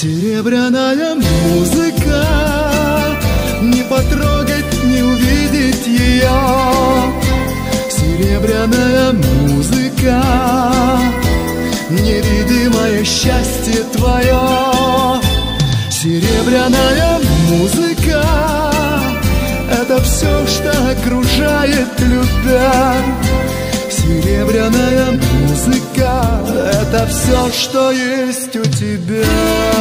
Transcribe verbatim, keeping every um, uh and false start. Серебряная музыка, не потрогать, не увидеть ее. Серебряная музыка, невидимое счастье твое. Серебряная музыка, это все, что окружает любовь. Серебряная музыка, это все, что есть у тебя.